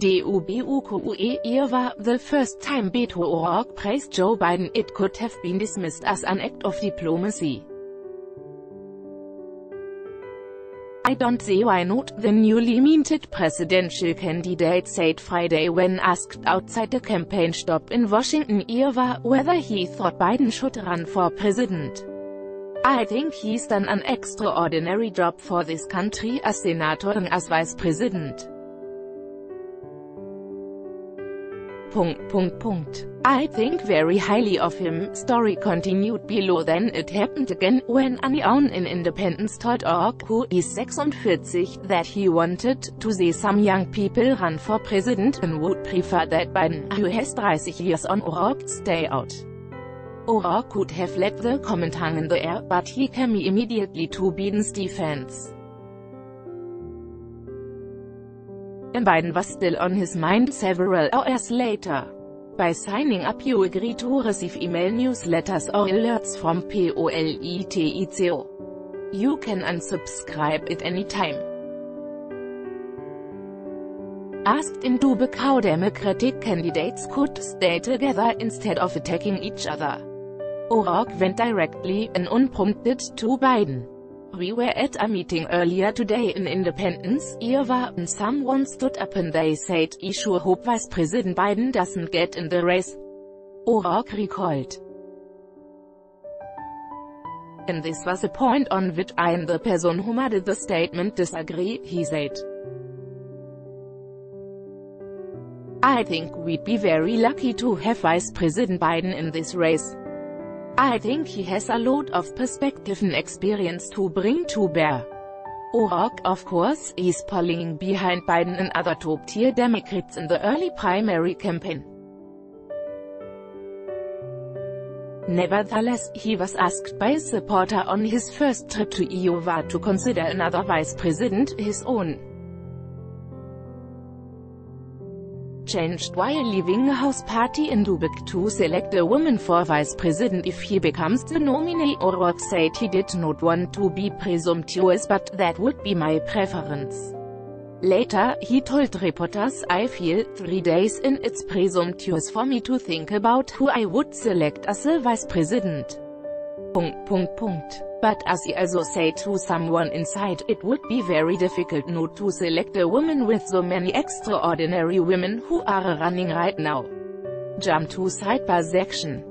Dubuque, Iowa, the first time Beto O'Rourke praised Joe Biden, it could have been dismissed as an act of diplomacy. I don't see why not, the newly minted presidential candidate said Friday when asked outside a campaign stop in Washington, Iowa, whether he thought Biden should run for president. I think he's done an extraordinary job for this country as senator and as vice president. I think very highly of him, story continued below. Then it happened again, when anyone in Independence told O'Rourke, who is 46, that he wanted to see some young people run for president and would prefer that Biden, who has 30 years on O'Rourke, stay out. O'Rourke could have let the comment hang in the air, but he came immediately to Biden's defense. And Biden was still on his mind several hours later. By signing up you agree to receive email newsletters or alerts from POLITICO. You can unsubscribe at any time. Asked in Dubuque how Democratic candidates could stay together instead of attacking each other, O'Rourke went directly and unprompted to Biden. We were at a meeting earlier today in Independence, Iowa, and someone stood up and they said, I sure hope Vice President Biden doesn't get in the race. O'Rourke recalled. And this was a point on which I and the person who made the statement disagree, he said. I think we'd be very lucky to have Vice President Biden in this race. I think he has a lot of perspective and experience to bring to bear. O'Rourke, of course, is polling behind Biden and other top-tier Democrats in the early primary campaign. Nevertheless, he was asked by a supporter on his first trip to Iowa to consider another vice president, his own changed while leaving a house party in Dubuque to select a woman for vice president if he becomes the nominee. O'Rourke said he did not want to be presumptuous, but that would be my preference. Later, he told reporters, I feel 3 days in, it's presumptuous for me to think about who I would select as a vice president. But as he also said to someone inside, it would be very difficult not to select a woman with so many extraordinary women who are running right now. Jump to sidebar section.